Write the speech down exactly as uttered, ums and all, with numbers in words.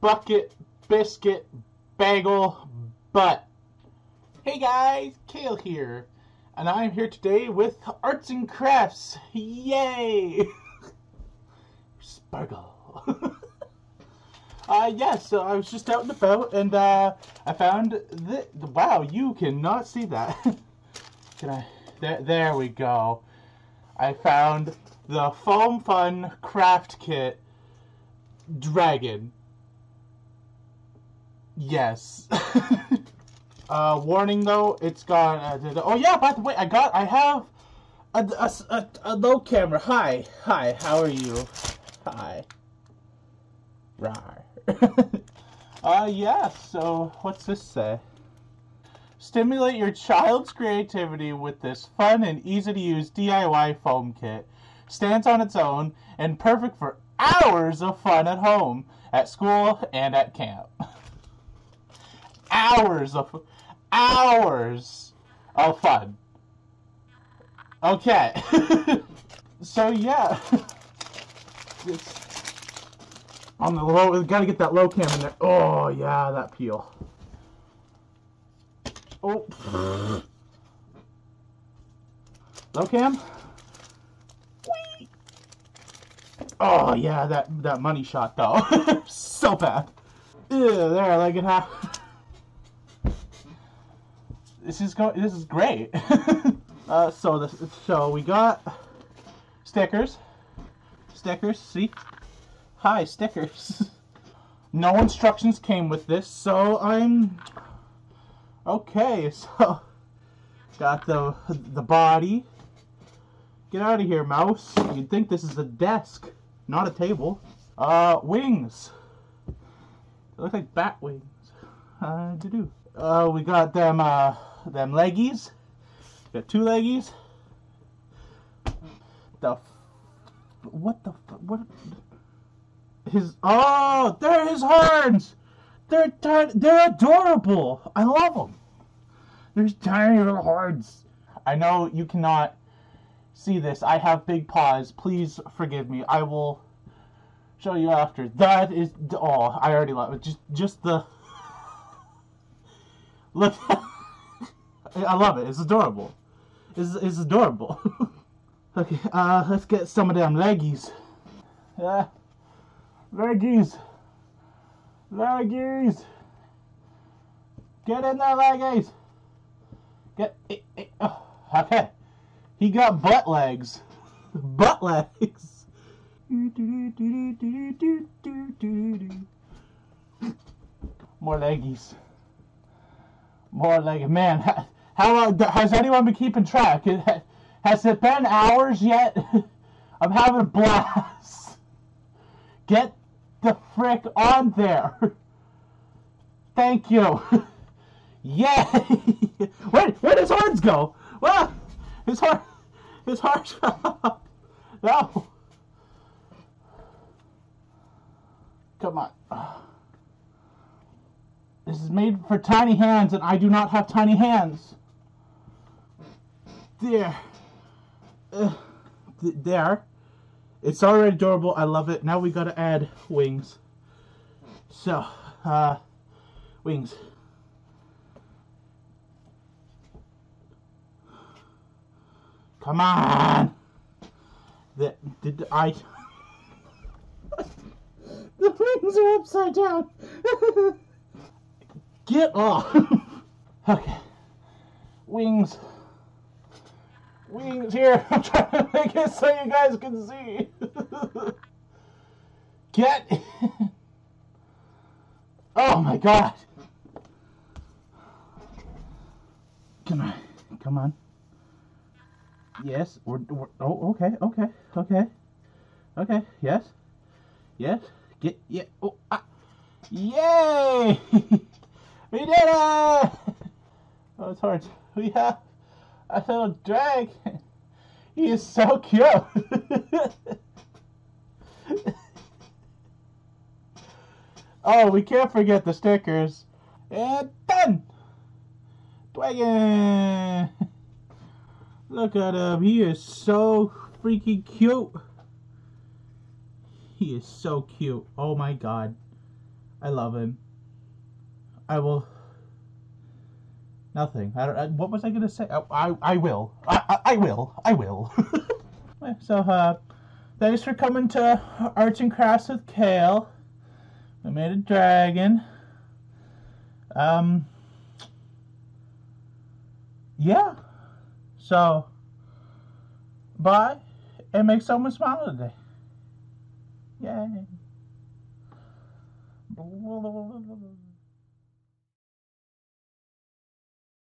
bucket, biscuit, bagel, butt. Hey guys, Kale here, and I'm here today with Arts and Crafts. Yay! Sparkle. uh, yeah, so I was just out and about, and uh, I found the wow, you cannot see that. Can I? There, there we go. I found the Foam Fun Craft Kit Dragon. Yes. uh, warning though, it's got. Uh, oh yeah, by the way, I got. I have a, a, a, a low camera. Hi, hi. How are you? Hi. Rawr. uh, yeah. So, what's this say? Stimulate your child's creativity with this fun and easy-to-use D I Y foam kit. Stands on its own and perfect for hours of fun at home, at school, and at camp. Hours of hours of fun. Okay. So yeah. On the low, we gotta get that low cam in there. Oh yeah, that peel. Oh. Low cam? Whee! Oh, yeah, that, that money shot, though. So bad. Ew, there, I like it half. This is going, this is great. uh, so, this, so we got stickers. Stickers, see? Hi, stickers. No instructions came with this, so I'm... Okay, so got the the body. Get out of here, mouse. You'd think this is a desk, not a table. Uh, wings. They look like bat wings. Uh, to do. Uh, we got them. Uh, them leggies. Got two leggies. The f what the f what his oh, they're his horns. They're tiny. They're adorable. I love them. They're tiny little horns. I know you cannot see this. I have big paws. Please forgive me. I will show you after. That is. Oh, I already love it. Just, just the look. I love it. It's adorable. It's, it's adorable. Okay. Uh, let's get some of them leggies. Yeah, leggies. Leggies! Get in there, leggies! Get it, it, oh, okay. He got butt legs. Butt legs. More leggies. More leggies. Man, how, how long has anyone been keeping track? Has it been hours yet? I'm having a blast. Get the frick on there. Thank you. Yay. Where, where'd his horns go? Well, his horn, his horns fell off. No. Come on. This is made for tiny hands, and I do not have tiny hands. There. Uh, th there. It's already adorable. I love it. Now we gotta add wings. So, uh, wings. Come on. That did I? The wings are upside down. Get off. Okay. Wings. Wings here. I'm trying to make it so you guys can see. Get in. Oh my god. Can I? Come on. Yes. We're, we're, oh, okay. Okay. Okay. Okay. Yes. Yes. Get. Yeah. Oh. Ah. Yay! We did it! Oh, it's hard. We have a little dragon. He is so cute. Oh, we can't forget the stickers. And done. Dragon. Look at him. He is so freaking cute. He is so cute. Oh my god. I love him. I will. Nothing. I don't. I, what was I gonna say? I. I, I will. I, I. I will. I will. So, uh, thanks for coming to Arts and Crafts with Kale. I made a dragon. Um. Yeah. So. Bye, and make someone smile today. Yay.